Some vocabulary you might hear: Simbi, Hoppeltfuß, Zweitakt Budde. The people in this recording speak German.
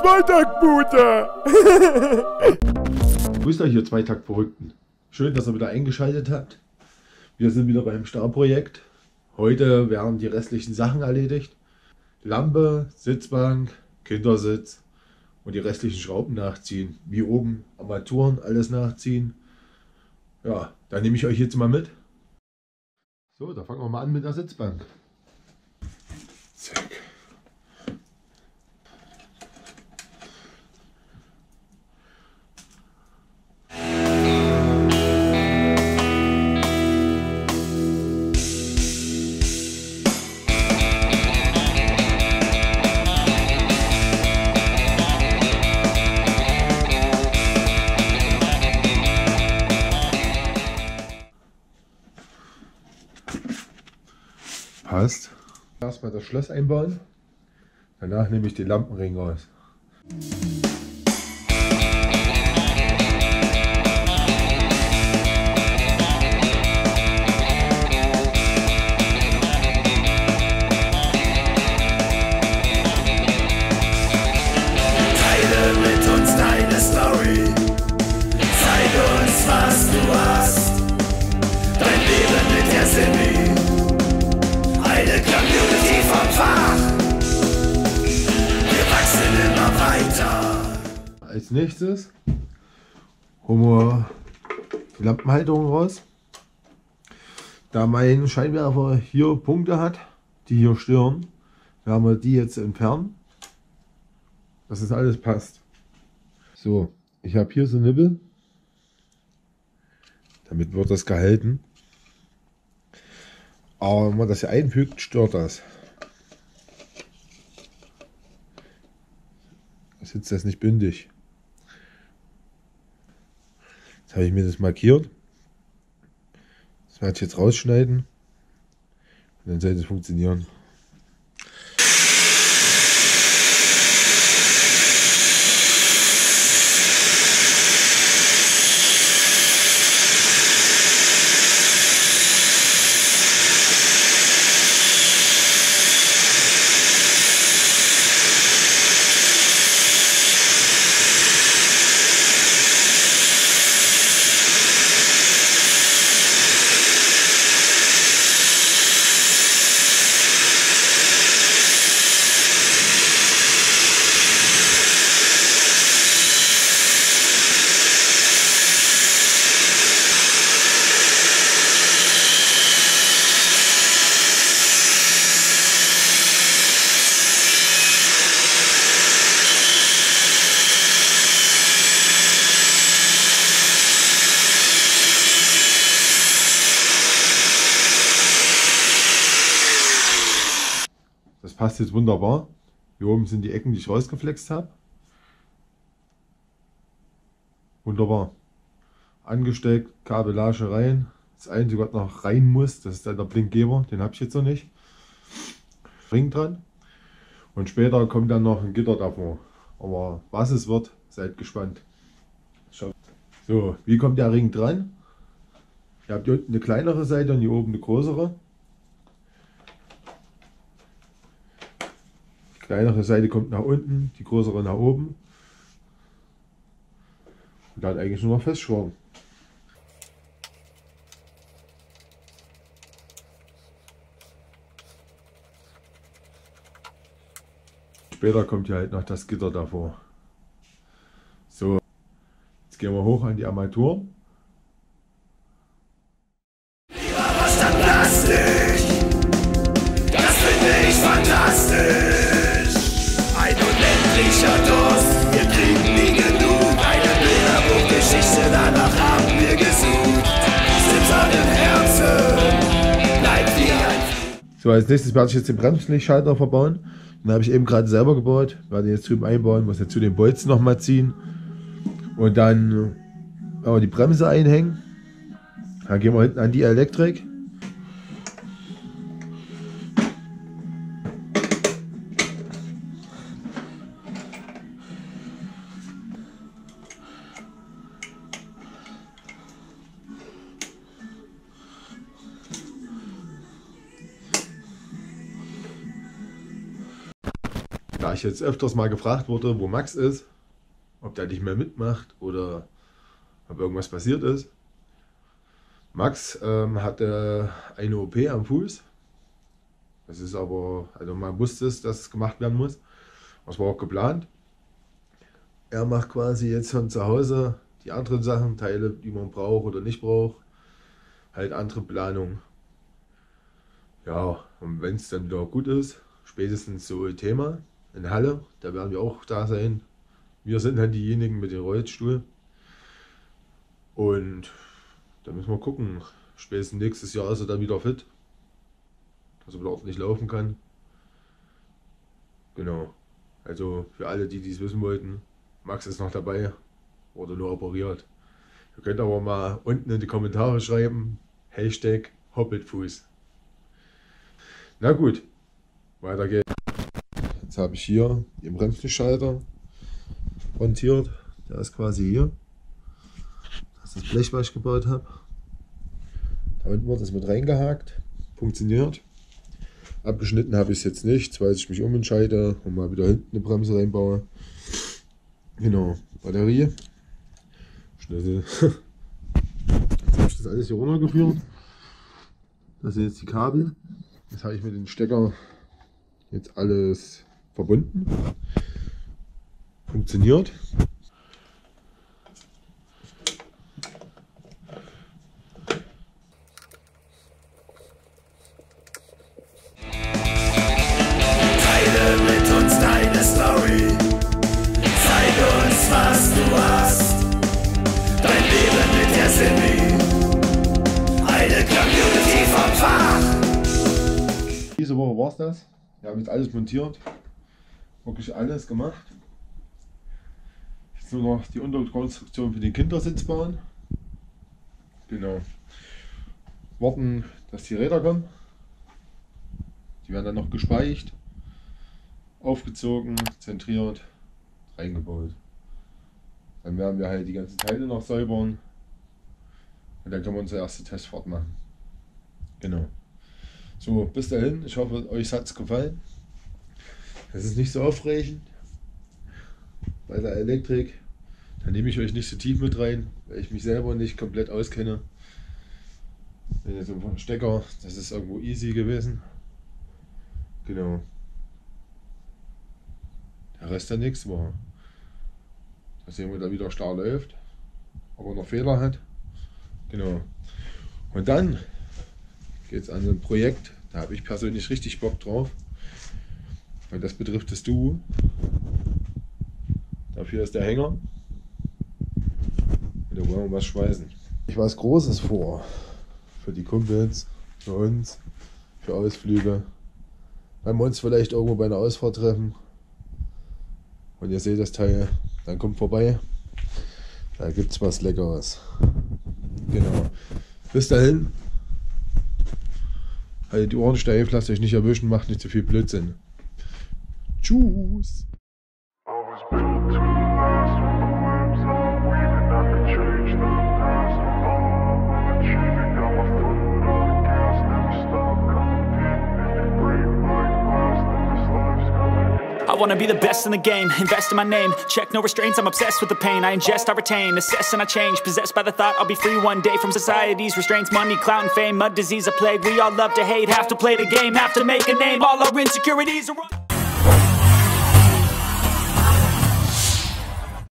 Zweitakt Budde! Grüßt euch, ihr Zweitakt Verrückten. Schön, dass ihr wieder eingeschaltet habt. Wir sind wieder beim Star-Projekt. Heute werden die restlichen Sachen erledigt. Lampe, Sitzbank, Kindersitz und die restlichen Schrauben nachziehen. Wie oben, Armaturen, alles nachziehen. Ja, dann nehme ich euch jetzt mal mit. So, da fangen wir mal an mit der Sitzbank. Zack. Passt. Erstmal das Schloss einbauen, danach nehme ich den Lampenring raus. Teile mit uns deine Story, zeige uns, was du hast, dein Leben mit der Simbi. Community vom Fach. Wir wachsen immer weiter. Als nächstes holen wir die Lampenhalterung raus. Da mein Scheinwerfer hier Punkte hat, die hier stören, werden wir die jetzt entfernen, dass es alles passt. So, ich habe hier so einen Nippel. Damit wird das gehalten. Aber wenn man das hier einfügt, stört das. Da sitzt das nicht bündig. Jetzt habe ich mir das markiert. Das werde ich jetzt rausschneiden. Und dann sollte es funktionieren. Passt jetzt wunderbar. Hier oben sind die Ecken, die ich rausgeflext habe. Wunderbar. Angesteckt, Kabellage rein. Das Einzige, was noch rein muss, das ist dann der Blinkgeber. Den habe ich jetzt noch nicht. Ring dran. Und später kommt dann noch ein Gitter davor. Aber was es wird, seid gespannt. So, wie kommt der Ring dran? Ihr habt hier unten eine kleinere Seite und hier oben eine größere. Die kleinere Seite kommt nach unten, die größere nach oben. Und dann eigentlich nur noch festschrauben. Später kommt hier halt noch das Gitter davor. So, jetzt gehen wir hoch an die Armatur. Das finde ich fantastisch! Durst. Wir kriegen nie genug. Eine Bilderbuchgeschichte, danach haben wir gesucht. Sitzt an dem Herzen, bleibt wie ein. So, als nächstes werde ich jetzt den Bremslichtschalter verbauen. Den habe ich eben gerade selber gebaut. Werde jetzt drüben einbauen, muss jetzt zu den Bolzen nochmal ziehen. Und dann die Bremse einhängen. Dann gehen wir hinten an die Elektrik. Da ich jetzt öfters mal gefragt wurde, wo Max ist, ob der nicht mehr mitmacht oder ob irgendwas passiert ist. Max hatte eine OP am Fuß. Das ist aber, also man wusste es, dass es gemacht werden muss. Das war auch geplant. Er macht quasi jetzt von zu Hause die anderen Sachen, Teile, die man braucht oder nicht braucht. Halt andere Planung. Ja, und wenn es dann wieder gut ist, spätestens so ein Thema in Halle, da werden wir auch da sein. Wir sind halt diejenigen mit dem Rollstuhl. Und da müssen wir gucken. Spätestens nächstes Jahr ist er dann wieder fit. Dass er wieder ordentlich laufen kann. Genau. Also für alle, die dies wissen wollten, Max ist noch dabei. Wurde nur operiert. Ihr könnt aber mal unten in die Kommentare schreiben. Hashtag Hoppeltfuß. Na gut. Weiter geht's. Jetzt habe ich hier den Bremsenschalter montiert. Der ist quasi hier. Das ist das Blech, was ich gebaut habe. Damit wird das mit reingehakt. Funktioniert. Abgeschnitten habe ich es jetzt nicht, falls ich mich umentscheide und mal wieder hinten eine Bremse reinbaue. Genau, Batterie. Schlüssel. Jetzt habe ich das alles hier runtergeführt. Das sind jetzt die Kabel. Jetzt habe ich mit dem Stecker jetzt alles verbunden. Funktioniert. Diese Woche war es das. Wir haben jetzt alles montiert. Wirklich alles gemacht. Jetzt nur noch die Unterkonstruktion für den Kindersitz bauen. Genau. Warten, dass die Räder kommen. Die werden dann noch gespeicht, aufgezogen, zentriert, reingebaut. Dann werden wir halt die ganzen Teile noch säubern. Und dann können wir unsere erste Testfahrt machen. Genau. So, bis dahin. Ich hoffe, euch hat es gefallen. Es ist nicht so aufregend. Bei der Elektrik, da nehme ich euch nicht so tief mit rein, weil ich mich selber nicht komplett auskenne. So ein Stecker, das ist irgendwo easy gewesen. Genau. Der Rest der nächsten Woche. Da sehen wir, da wieder starr läuft, ob er noch Fehler hat. Genau. Und dann geht es an ein Projekt, da habe ich persönlich richtig Bock drauf, weil das betrifft das Duo. Dafür ist der Hänger und da wollen wir was schweißen. Ich was Großes vor, für die Kumpels, für uns, für Ausflüge, wenn wir uns vielleicht irgendwo bei einer Ausfahrt treffen und ihr seht das Teil, dann kommt vorbei, da gibt es was Leckeres. Genau, bis dahin. Haltet die Ohren steif, lasst euch nicht erwischen, macht nicht zu viel Blödsinn. Tschüss! I wanna be the best in the game, invest in my name. Check no restraints, I'm obsessed with the pain. I ingest, I retain, assess and I change. Possessed by the thought I'll be free one day from society's restraints. Money, clout and fame, mud disease, a plague. We all love to hate, have to play the game, have to make a name. All our insecurities are